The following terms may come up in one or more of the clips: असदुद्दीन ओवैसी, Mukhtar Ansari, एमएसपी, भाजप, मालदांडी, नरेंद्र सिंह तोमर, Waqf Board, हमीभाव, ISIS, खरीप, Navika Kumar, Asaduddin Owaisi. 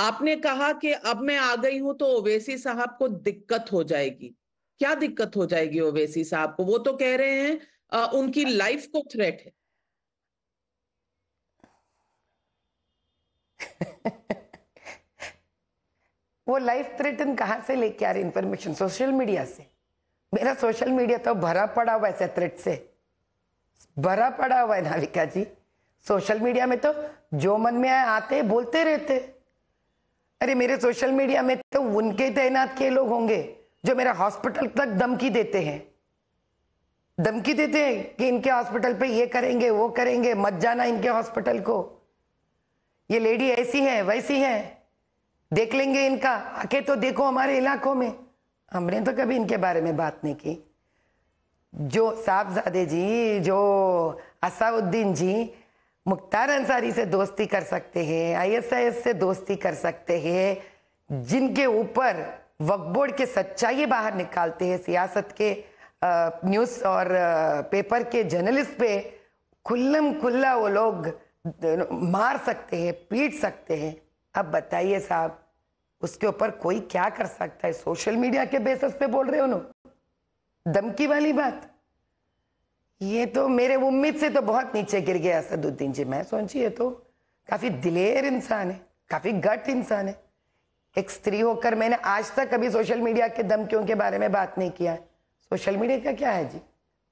आपने कहा कि अब मैं आ गई हूं तो ओवैसी साहब को दिक्कत हो जाएगी। क्या दिक्कत हो जाएगी ओवैसी साहब को? वो तो कह रहे हैं उनकी लाइफ को थ्रेट है। वो लाइफ थ्रेटन कहां से लेके आ रही इंफॉर्मेशन? सोशल मीडिया से। मेरा सोशल मीडिया तो भरा पड़ा हुआ है थ्रेट से, भरा पड़ा हुआ है नाविका जी। सोशल मीडिया में तो जो मन में आए आते बोलते रहते। अरे मेरे सोशल मीडिया में तो उनके तैनात के लोग होंगे जो मेरा हॉस्पिटल तक धमकी देते हैं, धमकी देते हैं कि इनके हॉस्पिटल पे ये करेंगे वो करेंगे, मत जाना इनके हॉस्पिटल को, ये लेडी ऐसी है वैसी है, देख लेंगे इनका, आके तो देखो हमारे इलाकों में। हमने तो कभी इनके बारे में बात नहीं की। जो साहबजादे जी, जो असाउद्दीन जी मुख्तार अंसारी से दोस्ती कर सकते हैं, ISIS से दोस्ती कर सकते हैं, जिनके ऊपर वक्फ बोर्ड के सच्चाई बाहर निकालते हैं, सियासत के न्यूज़ और पेपर के जर्नलिस्ट पे खुल्लम खुल्ला वो लोग मार सकते हैं, पीट सकते हैं। अब बताइए साहब, उसके ऊपर कोई क्या कर सकता है? सोशल मीडिया के बेसिस पे बोल रहे हो ना धमकी वाली बात। ये तो मेरे उम्मीद से तो बहुत नीचे गिर गया असदुद्दीन जी। मैं सोचिए तो काफी दिलेर इंसान है, काफी गट इंसान है। एक स्त्री होकर मैंने आज तक कभी सोशल मीडिया के धमकियों के बारे में बात नहीं किया। सोशल मीडिया का क्या है जी,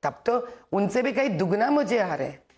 तब तो उनसे भी कहीं दुगना मुझे आ रहा है।